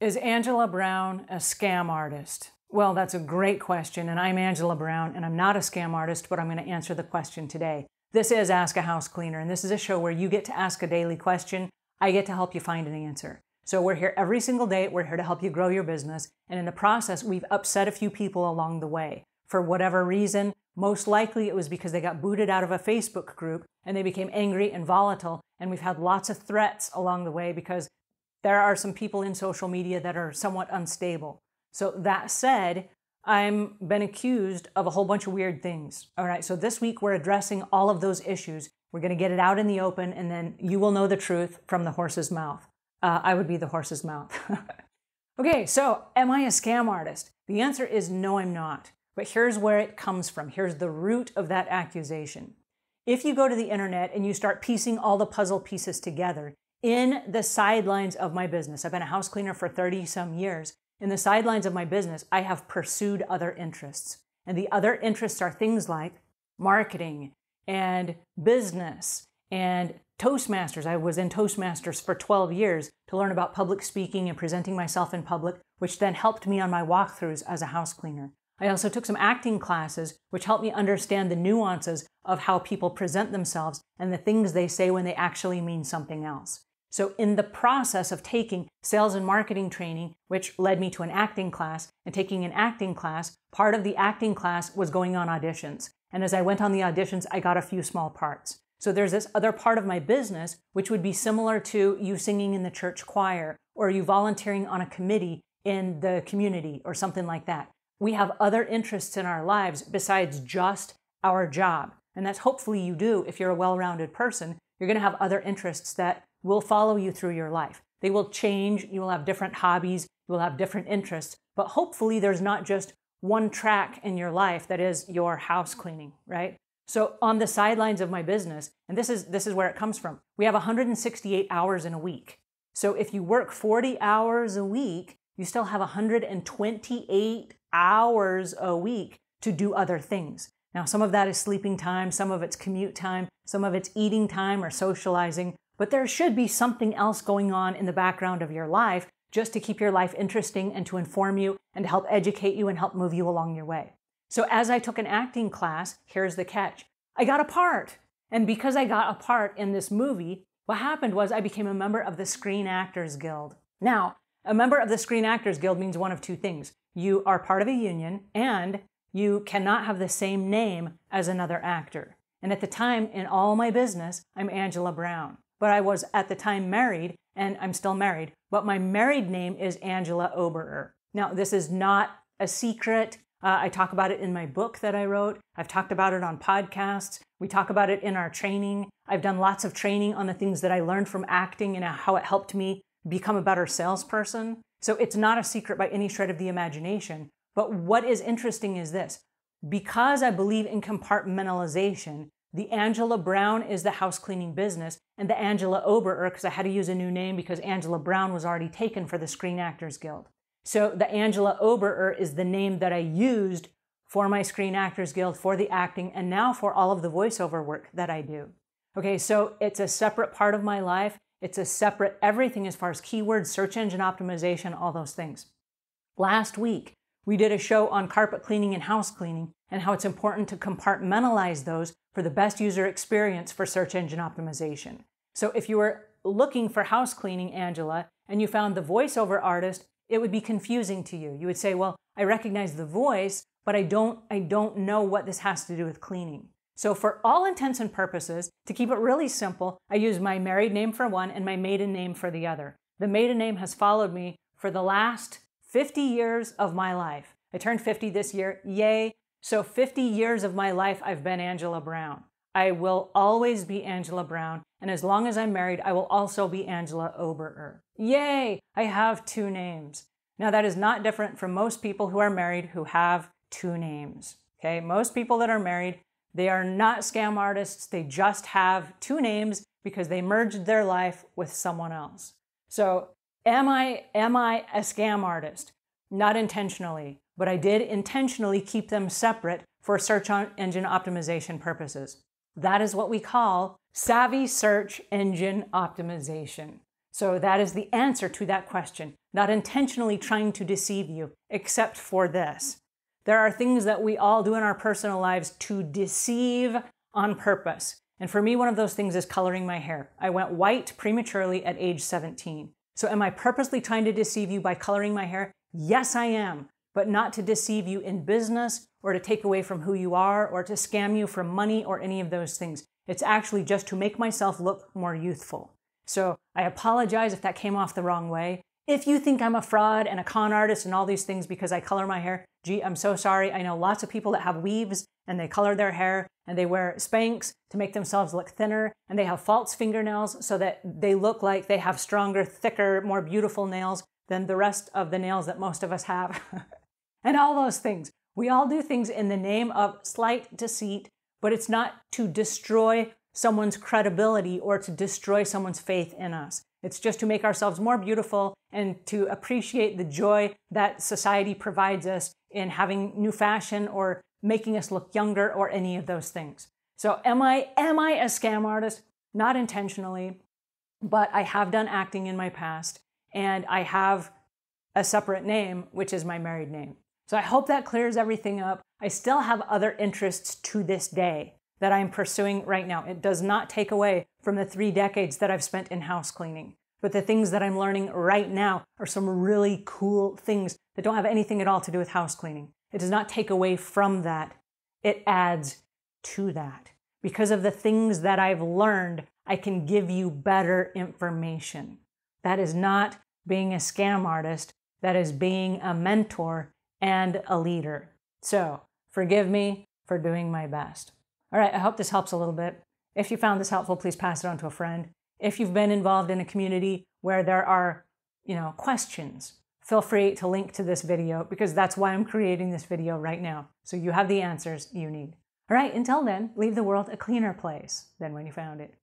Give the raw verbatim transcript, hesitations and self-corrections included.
Is Angela Brown a scam artist? Well, that's a great question, and I'm Angela Brown, and I'm not a scam artist, but I'm going to answer the question today. This is Ask a House Cleaner, and this is a show where you get to ask a daily question. I get to help you find an answer. So we're here every single day. We're here to help you grow your business, and in the process, we've upset a few people along the way. For whatever reason, most likely it was because they got booted out of a Facebook group, and they became angry and volatile, and we've had lots of threats along the way because there are some people in social media that are somewhat unstable. So that said, I've been accused of a whole bunch of weird things. All right, so this week we're addressing all of those issues. We're going to get it out in the open, and then you will know the truth from the horse's mouth. Uh, I would be the horse's mouth. Okay, so am I a scam artist? The answer is no, I'm not. But here's where it comes from. Here's the root of that accusation. If you go to the internet and you start piecing all the puzzle pieces together, in the sidelines of my business, I've been a house cleaner for thirty some years. In the sidelines of my business, I have pursued other interests. And the other interests are things like marketing and business and Toastmasters. I was in Toastmasters for twelve years to learn about public speaking and presenting myself in public, which then helped me on my walkthroughs as a house cleaner. I also took some acting classes, which helped me understand the nuances of how people present themselves and the things they say when they actually mean something else. So in the process of taking sales and marketing training, which led me to an acting class, and taking an acting class, part of the acting class was going on auditions. And as I went on the auditions, I got a few small parts. So there's this other part of my business, which would be similar to you singing in the church choir, or you volunteering on a committee in the community, or something like that. We have other interests in our lives besides just our job. And that's hopefully you do if you're a well-rounded person. You're going to have other interests that will follow you through your life. They will change, you will have different hobbies, you will have different interests, but hopefully there's not just one track in your life that is your house cleaning, right? So on the sidelines of my business, and this is, this is where it comes from, we have one hundred sixty-eight hours in a week. So if you work forty hours a week, you still have one hundred twenty-eight hours a week to do other things. Now, some of that is sleeping time, some of it's commute time, some of it's eating time or socializing, but there should be something else going on in the background of your life just to keep your life interesting and to inform you and to help educate you and help move you along your way. So as I took an acting class, here's the catch. I got a part. And because I got a part in this movie, what happened was I became a member of the Screen Actors Guild. Now, a member of the Screen Actors Guild means one of two things. You are part of a union and you cannot have the same name as another actor. And at the time, in all my business, I'm Angela Brown. But I was at the time married, and I'm still married, but my married name is Angela Oberer. Now, this is not a secret. Uh, I talk about it in my book that I wrote. I've talked about it on podcasts. We talk about it in our training. I've done lots of training on the things that I learned from acting and how it helped me become a better salesperson. So it's not a secret by any shred of the imagination. But what is interesting is this. Because I believe in compartmentalization, the Angela Brown is the house cleaning business, and the Angela Oberer, because I had to use a new name because Angela Brown was already taken for the Screen Actors Guild. So the Angela Oberer is the name that I used for my Screen Actors Guild, for the acting, and now for all of the voiceover work that I do. Okay, so it's a separate part of my life. It's a separate everything as far as keywords, search engine optimization, all those things. Last week, we did a show on carpet cleaning and house cleaning and how it's important to compartmentalize those for the best user experience for search engine optimization. So if you were looking for house cleaning, Angela, and you found the voiceover artist, it would be confusing to you. You would say, well, I recognize the voice, but I don't, I don't know what this has to do with cleaning. So for all intents and purposes, to keep it really simple, I use my married name for one and my maiden name for the other. The maiden name has followed me for the last fifty years of my life. I turned fifty this year, yay. So fifty years of my life, I've been Angela Brown. I will always be Angela Brown. And as long as I'm married, I will also be Angela Oberer. Yay, I have two names. Now that is not different from most people who are married who have two names, okay? Most people that are married, they are not scam artists. They just have two names because they merged their life with someone else. So Am I, am I a scam artist? Not intentionally, but I did intentionally keep them separate for search engine optimization purposes. That is what we call savvy search engine optimization. So that is the answer to that question. Not intentionally trying to deceive you, except for this. There are things that we all do in our personal lives to deceive on purpose. And for me, one of those things is coloring my hair. I went white prematurely at age seventeen. So am I purposely trying to deceive you by coloring my hair? Yes, I am, but not to deceive you in business or to take away from who you are or to scam you for money or any of those things. It's actually just to make myself look more youthful. So I apologize if that came off the wrong way. If you think I'm a fraud and a con artist and all these things because I color my hair, gee, I'm so sorry. I know lots of people that have weaves and they color their hair and they wear Spanx to make themselves look thinner and they have false fingernails so that they look like they have stronger, thicker, more beautiful nails than the rest of the nails that most of us have. And all those things. We all do things in the name of slight deceit, but it's not to destroy someone's credibility or to destroy someone's faith in us. It's just to make ourselves more beautiful and to appreciate the joy that society provides us in having new fashion or making us look younger or any of those things. So am I, am I a scam artist? Not intentionally, but I have done acting in my past and I have a separate name, which is my married name. So I hope that clears everything up. I still have other interests to this day that I'm pursuing right now. It does not take away from the three decades that I've spent in house cleaning. But the things that I'm learning right now are some really cool things that don't have anything at all to do with house cleaning. It does not take away from that. It adds to that. Because of the things that I've learned, I can give you better information. That is not being a scam artist. That is being a mentor and a leader. So forgive me for doing my best. All right, I hope this helps a little bit. If you found this helpful, please pass it on to a friend. If you've been involved in a community where there are, you know, questions, feel free to link to this video because that's why I'm creating this video right now. So you have the answers you need. All right, until then, leave the world a cleaner place than when you found it.